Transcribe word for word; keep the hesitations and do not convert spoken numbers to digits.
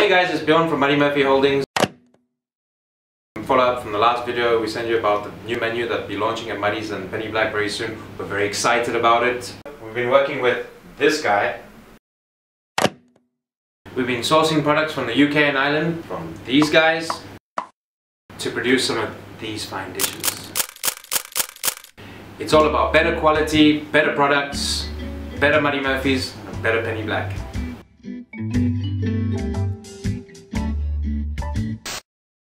Hey guys, it's Bjorn from Muddy Murphy Holdings. Follow up from the last video we sent you about the new menu that will be launching at Muddy's and Penny Black very soon. We're very excited about it. We've been working with this guy. We've been sourcing products from the U K and Ireland from these guys to produce some of these fine dishes. It's all about better quality, better products, better Muddy Murphy's, and better Penny Black.